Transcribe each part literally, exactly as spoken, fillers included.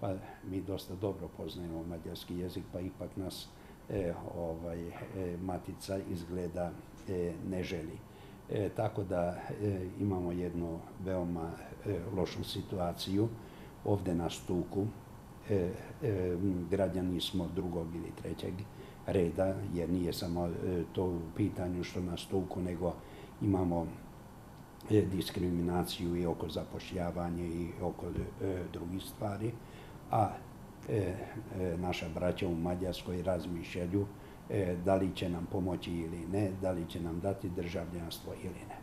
pa mi dosta dobro poznajemo mađarski jezik, pa ipak nas e, ovaj, e, matica izgleda e, ne želi. E, tako da e, imamo jednu veoma e, lošu situaciju, ovdje nas tuku, e, e, građani smo drugog ili trećeg reda, jer nije samo e, to u pitanju što nas tuku, nego imamo e, diskriminaciju i oko zapošljavanja i oko e, drugih stvari, a e, e, naša braća u Mađarskoj razmišljaju e, da li će nam pomoći ili ne, da li će nam dati državljanstvo ili ne.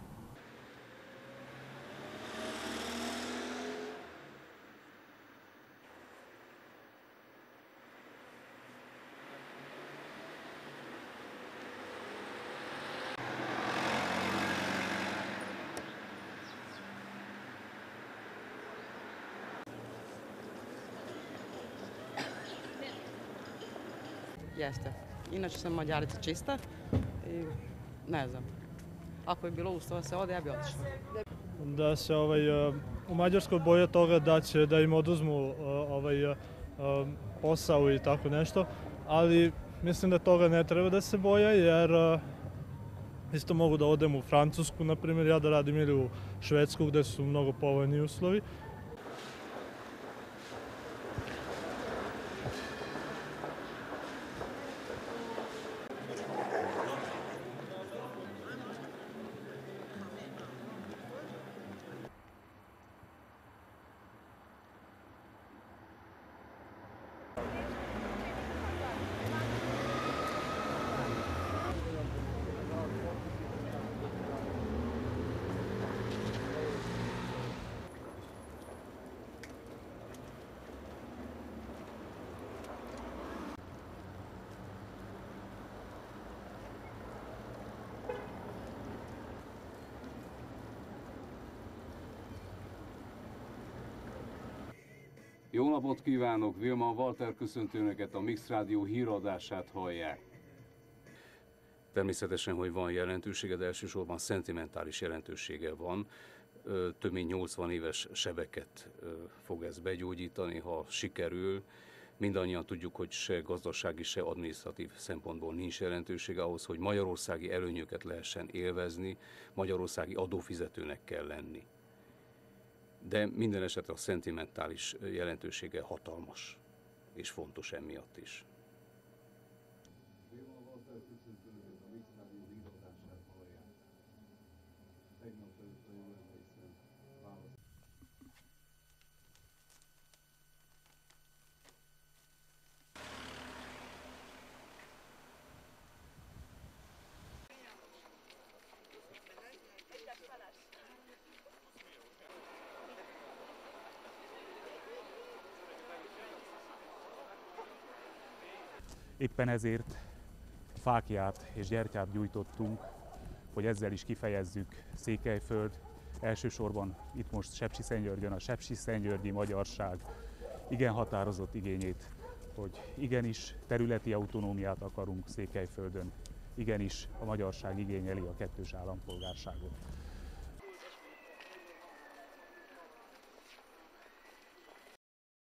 Jeste. Inače sam Mađarica čista i ne znam, ako je bilo ustava se ode, ja bi otišla. Da se ovaj, u Mađarskoj boje toga da će da im oduzmu ovaj, posao i tako nešto, ali mislim da toga ne treba da se boje, jer isto mogu da odem u Francusku, na primjer, ja da radim, ili u Švedsku gdje su mnogo povoljni uslovi. Jó napot kívánok! Vilma Walter köszönti Önöket, a Mix Rádió híradását hallják. Természetesen, hogy van jelentősége, de elsősorban szentimentális jelentősége van. Több mint nyolcvan éves sebeket fog ez begyógyítani, ha sikerül. Mindannyian tudjuk, hogy se gazdasági, se adminisztratív szempontból nincs jelentősége ahhoz, hogy magyarországi előnyöket lehessen élvezni, magyarországi adófizetőnek kell lenni. De minden esetre a szentimentális jelentősége hatalmas, és fontos emiatt is. Éppen ezért fáklyát és gyertyát gyújtottunk, hogy ezzel is kifejezzük Székelyföld, elsősorban itt most Sepsiszentgyörgyön a Sepsiszentgyörgyi Magyarság igen határozott igényét, hogy igenis területi autonómiát akarunk Székelyföldön, igenis a magyarság igényeli a kettős állampolgárságot.